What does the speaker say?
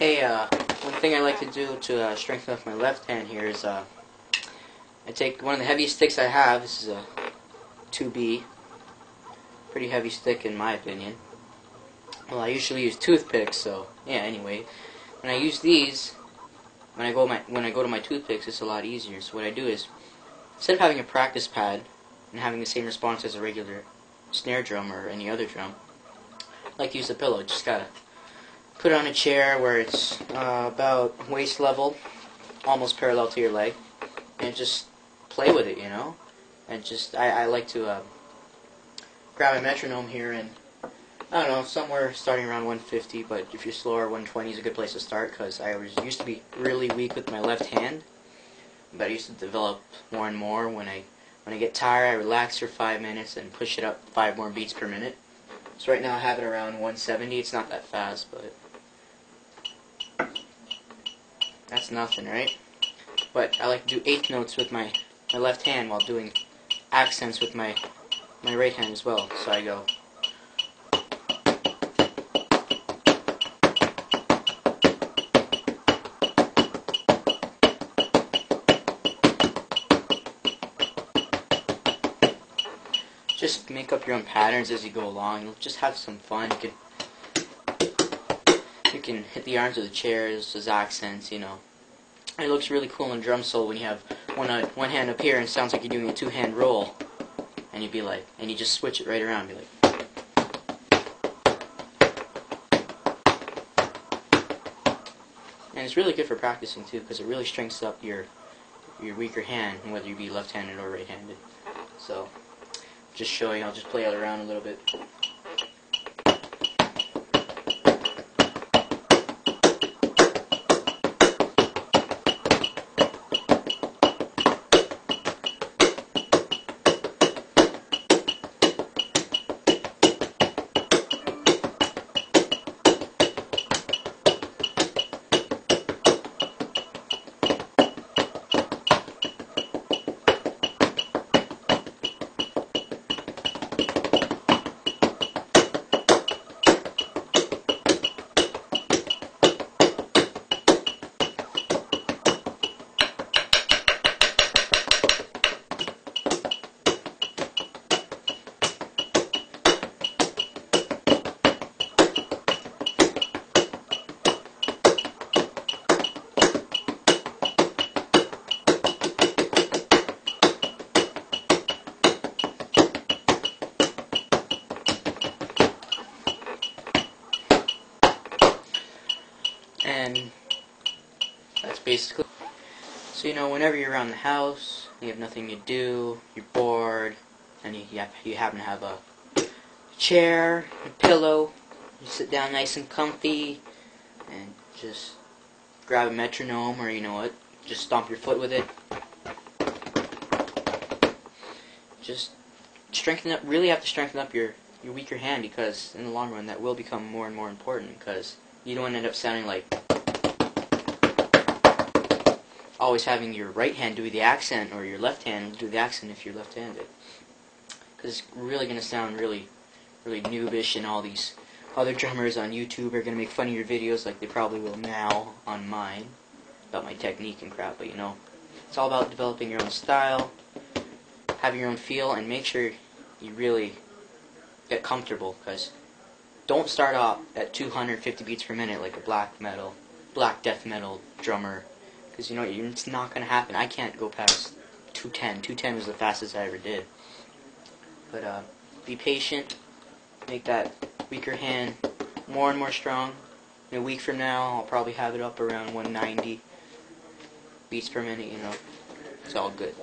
Hey, one thing I like to do to strengthen up my left hand here is I take one of the heaviest sticks I have. This is a 2B, pretty heavy stick in my opinion. Well, I usually use toothpicks, so yeah. Anyway, when I use these, when I go to my toothpicks, it's a lot easier. So what I do is, instead of having a practice pad and having the same response as a regular snare drum or any other drum, I like to use a pillow. Just gotta put it on a chair where it's about waist level, almost parallel to your leg, and just play with it, you know. And just I like to grab a metronome here, and I don't know, somewhere starting around 150, but if you're slower, 120 is a good place to start, because I was used to be really weak with my left hand, but I used to develop more and more. When I get tired, I relax for 5 minutes and push it up 5 more beats per minute. So right now I have it around 170. It's not that fast, but that's nothing, right? But I like to do eighth notes with my left hand while doing accents with my right hand as well. So I go. Just make up your own patterns as you go along. You'll just have some fun. You can hit the arms of the chairs as accents, you know. It looks really cool in drum solo when you have one hand up here and it sounds like you're doing a 2-hand roll, and you'd be like, and you just switch it right around, be like. And it's really good for practicing too, because it really strengthens up your weaker hand, whether you be left-handed or right-handed. So, just showing, I'll just play it around a little bit. And that's basically. So, you know, whenever you're around the house, you have nothing to do, you're bored, and you happen to have a chair, a pillow, you sit down nice and comfy, and just grab a metronome, or you know what, just stomp your foot with it. Just strengthen up, really have to strengthen up your weaker hand, because in the long run that will become more and more important, because you don't want to end up sounding like always having your right hand do the accent, or your left hand do the accent if you're left-handed. Because it's really going to sound really, really noobish, and all these other drummers on YouTube are going to make fun of your videos like they probably will now on mine, about my technique and crap, but you know, it's all about developing your own style, having your own feel, and make sure you really get comfortable, because don't start off at 250 beats per minute like a black death metal drummer. Because, you know, it's not going to happen. I can't go past 210. 210 was the fastest I ever did. But be patient. Make that weaker hand more and more strong. In a week from now, I'll probably have it up around 190 beats per minute, you know. It's all good.